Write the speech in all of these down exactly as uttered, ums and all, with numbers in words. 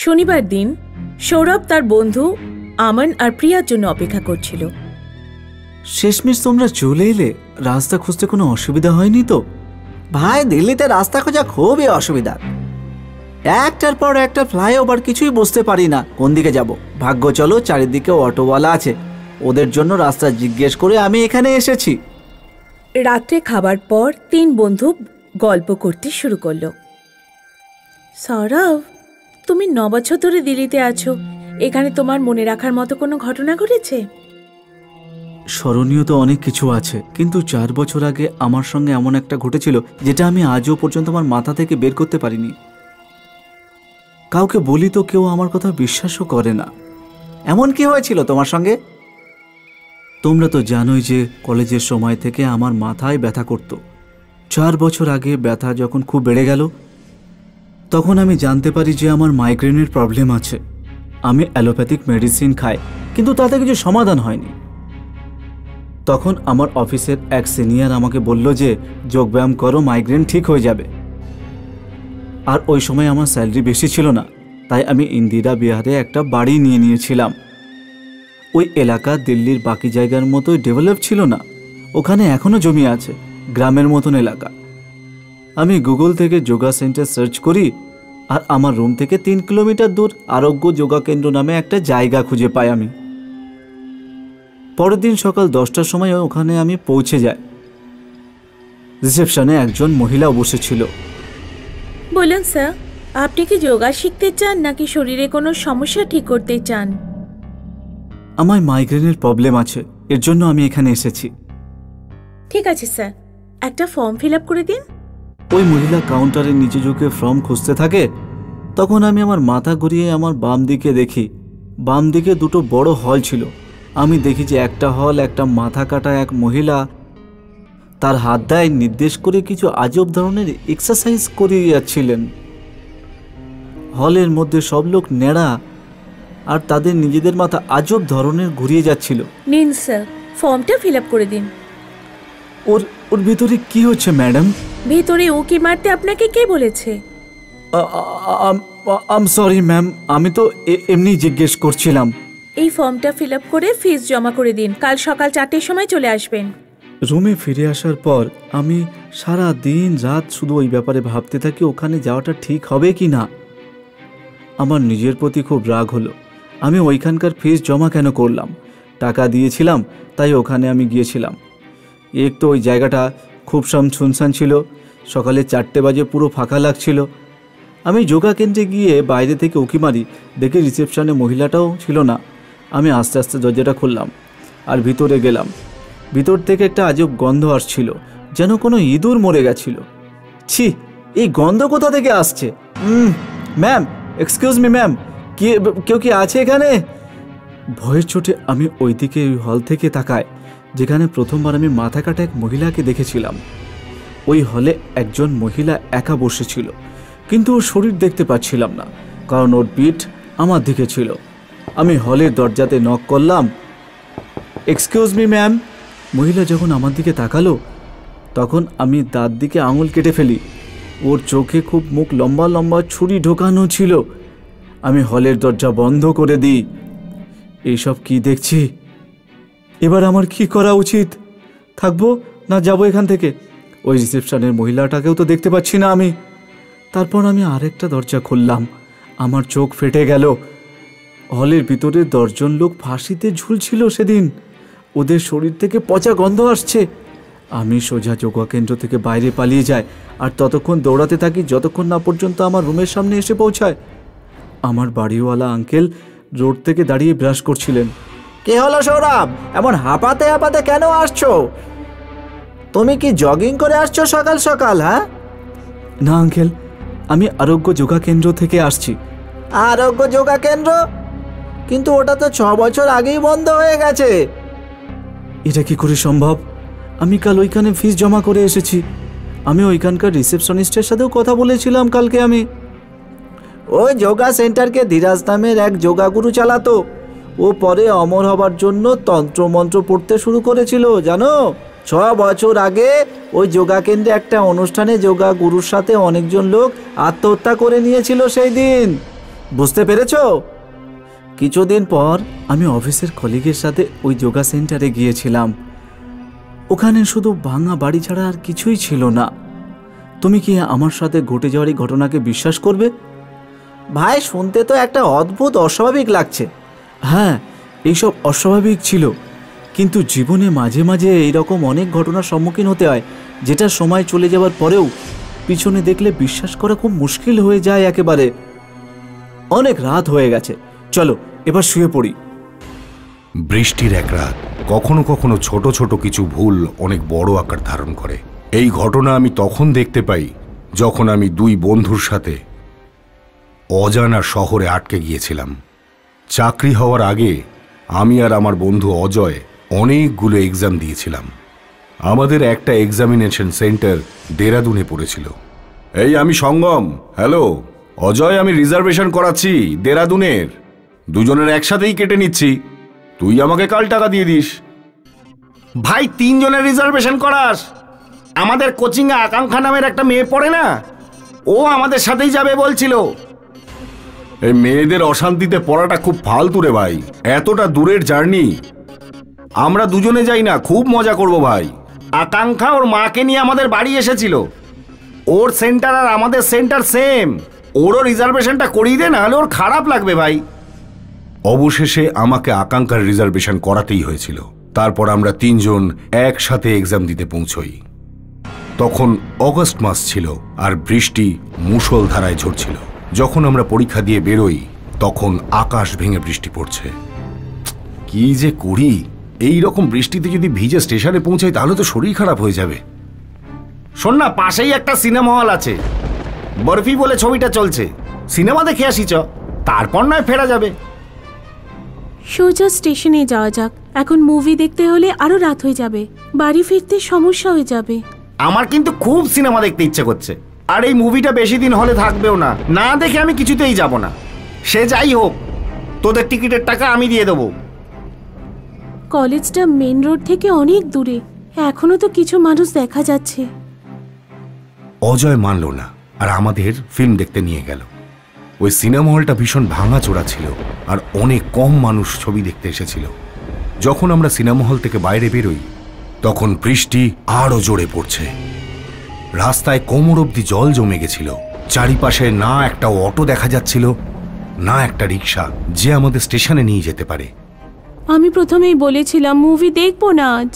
शनिवार दिन सौरभ तार बंधु आमन और प्रियार जन्य अपेक्षा करछिलो। शेषमेश तोमरा चले एले। रास्ता खुजते कोनो असुविधा हयनि तो? भाई दिल्लीते रास्ता खोजा खूबई असुविधा, एकटार पर एकटा फ्लाईओभार, किछुई बुझते पारि ना कोन दिके जाबो। भाग्य चलो चारिदिके अटोवाला आछे, ओदेर जन्य रास्ता जिज्ञेस करे आमि एखाने एसेछि। रात्रे खाबार पर तीन बंधु गल्प करते शुरू करलो। सौरभ, तुम नौ बछर धरे दिल्लीते आछो, एखाने तोमार मने राखार मतो कोनो घटना घटेछे? स्मरणीय तो अनेक किछु आछे, किन्तु चार बछर आगे आमार संगे एमन एकटा घटेछिलो जेटा आमि आजो पर्यन्त आमार माथा थेके बेर करते पारिनि। काउके बोली तो केउ आमार कथा विश्वासो करे ना। एमन कि हयेछिलो तोमार संगे? तोमरा तो जानोई जे कलेजेर समय थेके आमार माथाय ब्यथा करतो। चार बछर आगे ब्यथा जखन खूब बेड़े गेलो तखन आमि जानते पारी जे आमार माइग्रेनेर प्रब्लेम आछे। आमि एलोपैथिक मेडिसिन खाई किन्तु ताते किछु समाधान हयनि। तखन आमार अफिसेर एक सिनियर आमाके बोल्लो जे योग ब्यायाम करो, माइग्रेन ठीक हये जाबे। आर ओई समय आमार सैलारि बेशी छिलो ना, ताई आमि इंदिरा बिहारे एकटा बाड़ी निये नियेछिलाम। ओई एलाका दिल्लिर बाकी जायगार मतोई डेभेलप छिलो ना, ओखाने एखोनो जमी आछे, ग्रामेर मतन एलाका। आमी गूगल थेके योगा सेंटर सार्च करी और आमार रूम थेके तीन किलोमीटर दूर आरोग्य योगा केंद्र नामे एकटा जायगा खुंजे पाई। आमी परेर दिन सकाल दसटार समय ओखाने आमी पौंछे जाई। रिसेपशने एकजन महिला बसे छिलो। बोलुन सर, आपनि कि योगा शिखते चान नाकि शरीरे कोनो समस्या ठीक करते चान? आमार माइग्रेनेर प्रब्लेम आछे, एर जोन्नो आमी एखाने एसेछि। ठीक आछे सर, एकटा फर्म फिलआप करे दिन। ওই মহিলা কাউন্টারের নিচে ঝুঁকে ফর্ম খুঁজতে থাকে। তখন আমি আমার মাথা ঘুরিয়ে আমার বাম দিকে দেখি। বাম দিকে দুটো বড় হল ছিল। আমি দেখি যে একটা হল একটা মাথা কাটা এক মহিলা তার হাত দিয়ে নির্দেশ করে কিছু আজব ধরনের এক্সারসাইজ করিয়ে যাচ্ছিলেন। হলের মধ্যে সব লোক নেড়া আর তাদের নিজেদের মাথা আজব ধরনের ঘুরিয়ে যাচ্ছিল। নিন স্যার, ফর্মটা ফিলআপ করে দিন। ওর ওর ভিতরে কি হচ্ছে ম্যাডাম? ভিতরে ওকে মারতে আপনাকে কে বলেছে? আম সরি ম্যাম, আমি তো এমনি জিজ্ঞেস করছিলাম। এই ফর্মটা ফিলআপ করে ফিস জমা করে দিন, কাল সকাল চারটের সময় চলে আসবেন। রুমে ফিরে আসার পর আমি সারা দিন রাত শুধু ওই ব্যাপারে ভাবতে থাকি, ওখানে যাওয়াটা ঠিক হবে কি না। আমার নিজের প্রতি খুব রাগ হলো, আমি ওইখানকার ফিস জমা কেন করলাম? টাকা দিয়েছিলাম তাই ওখানে আমি গিয়েছিলাম। এক তো ওই জায়গাটা खूब शाम सुनसान छिलो, सकाले चारटे बजे पुरो फाँका लागछिलो। आमी योगा केंद्रे गिये बाइरे थेके उकी मारी, देखे रिसेपशने महिलाटाओ छिलो ना। आमी आस्ते आस्ते दरजाटा खुललाम और भितरे गेलाम। भितर थेके एकटा आजब गन्ध आसछिलो, जेन कोनो इदुर मरे गेछिलो। छी, एई गन्ध कोथा थेके आसछे? मैम, एक्सक्यूज मी मैम, कि केउ कि आछे एखाने? भयेर चोटे आमी ओई दिके ओई हल थेके ताकाई যেখানে প্রথমবার আমি মাথা কাটা এক মহিলাকে দেখেছিলাম। ওই হলে একজন মহিলা একা বসেছিল, কিন্তু ওর শরীর দেখতে পাচ্ছিলাম না কারণ ওর পিঠ আমার দিকে ছিল। আমি হলের দরজাতে নক করলাম। Excuse me ma'am. মহিলা যখন আমার দিকে তাকালো তখন আমি দাঁত দিকে আঙুল কেটে ফেলি। ওর চোখে খুব মুখ লম্বা লম্বা ছুরি ঢোকানো ছিল। আমি হলের দরজা বন্ধ করে দিই। এইসব কি দেখছি? এবার আমার কি করা উচিত? থাকবো না যাব এখান থেকে? ওই রিসেপশনের মহিলাটাকেও তো দেখতে পাচ্ছি না আমি। তারপর আমি আরেকটা দরজা খুললাম, আমার চোখ ফেটে গেল। হলের ভিতরে দশজন লোক ফাঁসিতে ঝুলছিল সেদিন, ওদের শরীর থেকে পচা গন্ধ আসছে। আমি সোজা যোগা কেন্দ্র থেকে বাইরে পালিয়ে যাই আর ততক্ষণ দৌড়াতে থাকি যতক্ষণ না পর্যন্ত আমার রুমের সামনে এসে পৌঁছায়। আমার বাড়িওয়ালা আঙ্কেল রোড থেকে দাঁড়িয়ে ব্রাশ করছিলেন। কে হলো সৌরভ? এমন হাঁপাতে হাঁপাতে কেন আসছো? তুমি কি জগিং করে আসছো সকাল সকাল? হ্যাঁ। না আঙ্কেল, আমি আরোগ্য যোগা কেন্দ্র থেকে আসছি। আরোগ্য যোগা কেন্দ্র? কিন্তু ওটা তো ছ বছর আগেই বন্ধ হয়ে গেছে। এটা কি করে সম্ভব? আমি কাল ওইখানে ফিস জমা করে এসেছি। আমি ওইখানকার রিসেপশনিস্টের সাথেও কথা বলেছিলাম কালকে। আমি ওই যোগা সেন্টারকে ধীরাজ নামের এক যোগা গুরু চালাতো। ও পরে অমর হবার জন্য তন্ত্র মন্ত্র পড়তে শুরু করেছিল জানো। ছ বছর আগে ওই যোগা কেন্দ্রে একটা অনুষ্ঠানে যোগা গুরুর সাথে অনেকজন লোক আত্মহত্যা করে নিয়েছিল সেই দিন। বুঝতে পেরেছো? কিছুদিন পর আমি অফিসের কলিগের সাথে ওই যোগা সেন্টারে গিয়েছিলাম। ওখানে শুধু ভাঙা বাড়ি ছাড়া আর কিছুই ছিল না। তুমি কি আমার সাথে ঘটে যাওয়ার এই ঘটনাকে বিশ্বাস করবে? ভাই, শুনতে তো একটা অদ্ভুত অস্বাভাবিক লাগছে। হ্যাঁ, এইসব অস্বাভাবিক ছিল, কিন্তু জীবনে মাঝে মাঝে এইরকম অনেক ঘটনার সম্মুখীন হতে হয় যেটা সময় চলে যাওয়ার পরেও পিছনে দেখলে বিশ্বাস করা খুব মুশকিল হয়ে যায় একেবারে। অনেক রাত হয়ে গেছে, চলো এবার শুয়ে পড়ি। বৃষ্টির এক রাত কখনো কখনো ছোট ছোট কিছু ভুল অনেক বড় আকার ধারণ করে। এই ঘটনা আমি তখন দেখতে পাই যখন আমি দুই বন্ধুর সাথে অজানা শহরে আটকে গিয়েছিলাম। চাকরি হওয়ার আগে আমি আর আমার বন্ধু অজয় অনেকগুলো এক্সাম দিয়েছিলাম। আমাদের একটা এক্সামিনেশন সেন্টার দেরাদুনে পড়েছিল। এই আমি সঙ্গম। হ্যালো অজয়, আমি রিজার্ভেশন করাচ্ছি দেরাদুনের, দুজনের একসাথেই কেটে নিচ্ছি, তুই আমাকে কাল টাকা দিয়ে দিস। ভাই, তিনজনের রিজার্ভেশন করাস? আমাদের কোচিংয়ে আকাঙ্ক্ষা নামের একটা মেয়ে পড়ে না, ও আমাদের সাথেই যাবে বলছিল। এই মেয়েদের অশান্তিতে পড়াটা খুব ফালতু রে ভাই, এতটা দূরের জার্নি। আমরা দুজনে যাই না, খুব মজা করব ভাই। আকাঙ্ক্ষা ওর মাকে নিয়ে আমাদের বাড়ি এসেছিল। ওর সেন্টার আর আমাদের সেন্টার সেম, ওরও রিজার্ভেশনটা করিয়ে দে, নাহলে ওর খারাপ লাগবে ভাই। অবশেষে আমাকে আকাঙ্ক্ষার রিজার্ভেশন করাতেই হয়েছিল। তারপর আমরা তিনজন একসাথে এক্সাম দিতে পৌঁছই। তখন অগস্ট মাস ছিল আর বৃষ্টি মুষলধারায় ঝরছিল। যখন আমরা পরীক্ষা দিয়ে বেরোই তখন আকাশ ভেঙে বৃষ্টি পড়ছে। কি যে করি, এই রকম বৃষ্টিতে যদি ভিজে স্টেশনে পৌঁছাই তাহলে তো শরীর খারাপ হয়ে যাবে। শোন না, পাশেই একটা সিনেমা হল আছে, বরফি বলে ছবিটা চলছে, সিনেমা দেখে আসি চ, তারপর নয় ফেরা যাবে। সোজা স্টেশনে যাওয়া যাক, এখন মুভি দেখতে হলে আরো রাত হয়ে যাবে, বাড়ি ফিরতে সমস্যা হয়ে যাবে। আমার কিন্তু খুব সিনেমা দেখতে ইচ্ছে করছে, আর এই মুভিটা বেশি দিন হলে থাকবেও না, না দেখে আমি কিছুতেই যাব না। সে যাই হোক, তোদের টিকিটের টাকা আমি দিয়ে দেবো। কলেজটা মেন রোড থেকে অনেক দূরে, এখনো তো কিছু মানুষ দেখা যাচ্ছে। অজয় মানল না আর আমাদের ফিল্ম দেখতে নিয়ে গেল। ওই সিনেমা হলটা ভীষণ ভাঙাচোরা ছিল আর অনেক কম মানুষ ছবি দেখতে এসেছিল। যখন আমরা সিনেমা হল থেকে বাইরে বেরোই তখন বৃষ্টি আরও জোরে পড়ছে। রাস্তায় কোমর অবধি জল জমে গেছিল। চারিপাশে না একটা অটো দেখা যাচ্ছিল, না একটা রিক্সা যে আমাদের স্টেশনে নিয়ে যেতে পারে। আমি প্রথমেই বলেছিলাম মুভি দেখব না আজ।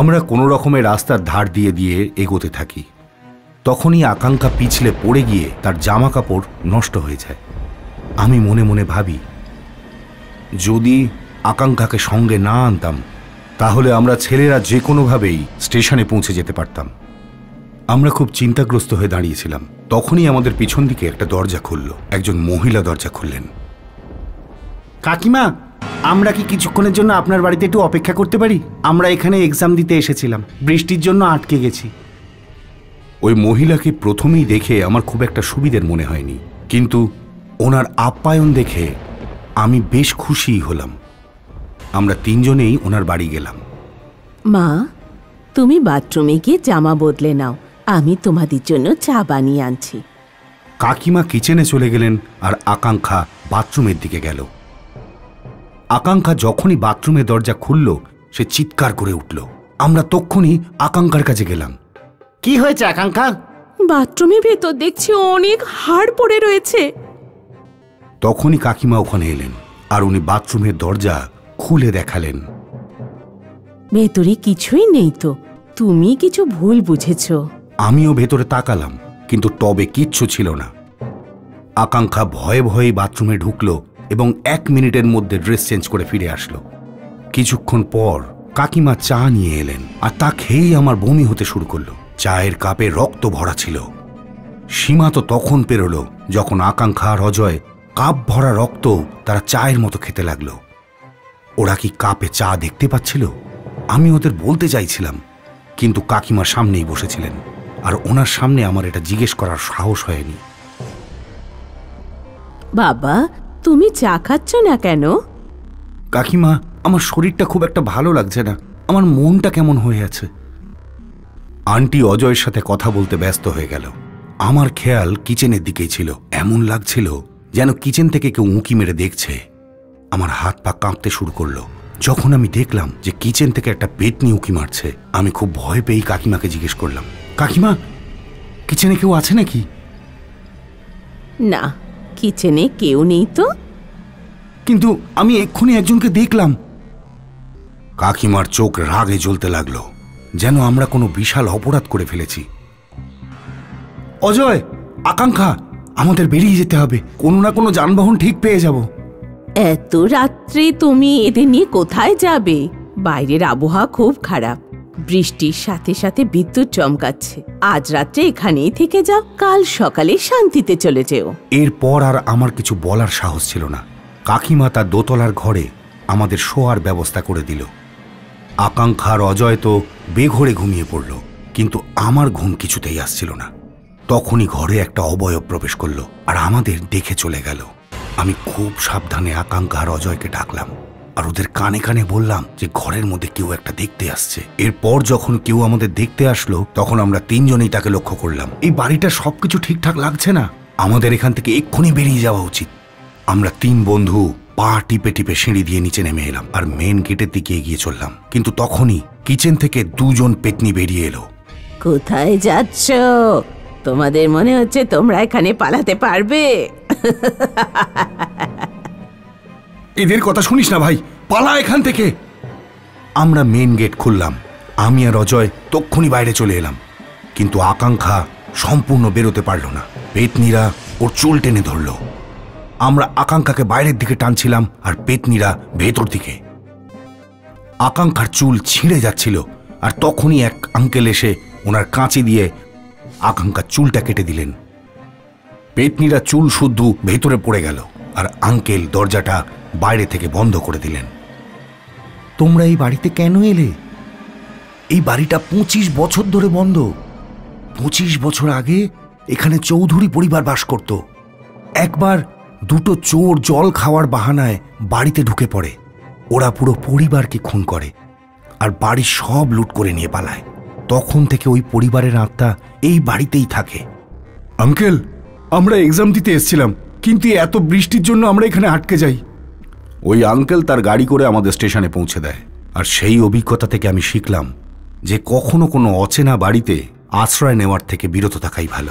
আমরা কোনো রকমে রাস্তার ধার দিয়ে দিয়ে এগোতে থাকি। তখনই আকাঙ্ক্ষা পিছলে পড়ে গিয়ে তার জামা কাপড় নষ্ট হয়ে যায়। আমি মনে মনে ভাবি, যদি আকাঙ্ক্ষাকে সঙ্গে না আনতাম তাহলে আমরা ছেলেরা যে কোনোভাবেই স্টেশনে পৌঁছে যেতে পারতাম। আমরা খুব চিন্তাগ্রস্ত হয়ে দাঁড়িয়েছিলাম। তখনই আমাদের পিছন দিকে একটা দরজা খুলল, একজন মহিলা দরজা খুললেন। কাকিমা, আমরা কি কিছুক্ষণের জন্য আপনার বাড়িতে একটু অপেক্ষা করতে পারি? আমরা এখানে এক্সাম দিতে এসেছিলাম, বৃষ্টির জন্য আটকে গেছি। ওই মহিলাকে প্রথমেই দেখে আমার খুব একটা সুবিধের মনে হয়নি, কিন্তু ওনার আপ্যায়ন দেখে আমি বেশ খুশি হলাম। আমরা তিনজনেই ওনার বাড়ি গেলাম। মা, তুমি বাথরুমে গিয়ে জামা বদলে নাও, আমি তোমাদের জন্য চা বানিয়ে আনছি। কাকিমা কিচেনে চলে গেলেন আর আকাঙ্ক্ষা বাথরুমের দিকে গেল। আকাঙ্ক্ষা যখনই বাথরুমের দরজা খুলল সে চিৎকার করে উঠল। আমরা তক্ষুনি আকাঙ্ক্ষার কাছে গেলাম। কি হয়েছে আকাঙ্ক্ষা? বাথরুমের ভেতর দেখছি অনেক হাড় পড়ে রয়েছে। তখনই কাকিমা ওখানে এলেন আর উনি বাথরুমের দরজা খুলে দেখালেন। ভেতরে কিছুই নেই তো, তুমি কিছু ভুল বুঝেছ। আমিও ভেতরে তাকালাম, কিন্তু টবে কিচ্ছু ছিল না। আকাঙ্ক্ষা ভয়ে ভয়ে বাথরুমে ঢুকলো এবং এক মিনিটের মধ্যে ড্রেস চেঞ্জ করে ফিরে আসলো। কিছুক্ষণ পর কাকিমা চা নিয়ে এলেন আর তা খেয়েই আমার বমি হতে শুরু করলো। চায়ের কাপে রক্ত ভরা ছিল। সীমা তো তখন পেরোলো যখন আকাঙ্ক্ষা আর অজয় কাপ ভরা রক্ত তারা চায়ের মতো খেতে লাগলো। ওরা কি কাপে চা দেখতে পাচ্ছিল? আমি ওদের বলতে চাইছিলাম, কিন্তু কাকিমা সামনেই বসেছিলেন আর ওনার সামনে আমার এটা জিজ্ঞেস করার সাহস হয়নি। বাবা, তুমি চা খাচ্ছ না কেন? কাকিমা, আমার শরীরটা খুব একটা ভালো লাগছে না, আমার মনটা কেমন হয়ে আছে। আন্টি অজয়ের সাথে কথা বলতে ব্যস্ত হয়ে গেল। আমার খেয়াল কিচেনের দিকেই ছিল। এমন লাগছিল जानो किचन थेके केउ उंकी मेरे देखछे। आमार हाथ पा काँपते शुरू करलो। जखन आमी देखलाम जे किचन थेके एकटा पेट निये उंकी मारछे, आमी खूब भय पेये काकिमाके जिज्ञेस करलाम, काकिमा किचने केउ आछे नाकि? ना, किचने केउ नेई तो। किन्तु आमी एक्षुनि एकजनके देखलाम। काकिमार चोख रागे ज्वलते लागलो, जेनो आमरा कोनो विशाल अपराध करे फेलेछि। अजय, आकांक्षा, आमादेर बेरिये जेते होबे, कोनो ना कोनो जानबाहन ठीक पेये जाबो। एतो रात्रे तुमी एदेर निये कोथाय जाबे? बाइरेर आबहावा खूब खाराप, बृष्टिर साथे साथे विद्युत चमकाच्छे। आज रात्रे एखानेई थेके जाओ, काल सकाले शांतिते चले जेओ। एरपर आर आमार किछु बलार साहस छिलो ना। काकिमा तार दोतलार घरे आमादेर शोयार ब्यबस्था करे दिल। आकांक्षार अजय तो बेघरे घुमिये पड़ल, किन्तु आमार घुम किछुतेई आसछिलो ना। तखनी घरे एक अबयव प्रवेश करलो और आमादेर देखे चले गेलो। आमी खूब साबधाने आकांक्षार अजय के डाकलाम और ओदेर काने काने बोललाम जे घरेर मध्य केउ एकटा देखते आसछे। एरपर जखन केउ आमादेर देखते आसलो तखन आमरा तीनजनेई ताके लक्ष्य करलाम। एई बाड़ीटा सबकिछु ठीकठाक लागछे ना, आमादेर एखान थेके एक्षुनि बेरिये जावा उचित। आमरा तीन बंधु पा टीपे टीपे सीढ़ी दिए नीचे नेमे एलाम और मेन गेटेर दिके एगिये चललाम। किन्तु तखनी किचेन थेके दुजन पेतनी बेरिये एलो। कोथाय जाच्छो? তোমাদের মনে হচ্ছে তোমরা এখানে পালাতে পারবে? এদের কথা শুনিস না ভাই, পালা এখান থেকে। আমরা মেইন গেট খুললাম। আমি আর অজয় তক্ষুনি বাইরে চলে এলাম, কিন্তু আকাঙ্ক্ষা সম্পূর্ণ বেরোতে পারল না। পেতনিরা ওর চুল টেনে ধরল। আমরা আকাঙ্ক্ষাকে বাইরের দিকে টানছিলাম আর পেতনিরা ভেতর দিকে। আকাঙ্ক্ষার চুল ছিঁড়ে যাচ্ছিল আর তখনই এক আঙ্কেল এসে ওনার কাঁচি দিয়ে आकांक्षा चूलटा केटे दिलेन। पेतनीरा चूल शुद्धू भेतरे पड़े गेल और आंकेल दरजाटा बाइरे थेके बंध करे दिलेन। तोमरा एई बाड़ीते केन एले? एई बाड़ीटा पचिश बछर धरे बंध। पचिश बछर आगे एखाने चौधुरी परिवार बास करत। एकबार दुटो चोर जल खावार बहानाय बाड़ीते ढुके पड़े। ओरा पुरो परिवारके खून करे और बाड़ी सब लुट करे निये पालाय। तखन थेके ओई परिवारेर आत्मा एई बाड़ीतेई थाके। अंकेल, आमरा एग्जाम दिते एसेछिलाम, किन्तु एतो बृष्टिर जोन्नो आमरा एखाने आटके जाई। ओई आंकेल तार गाड़ी करे आमादेर स्टेशने पौंछे देय और सेई अभिज्ञता थेके आमी शिखलाम जे कखनो कोनो अचेना बाड़ीते आश्रय नेওয়ার থেকে বিরত থাকাই ভালো।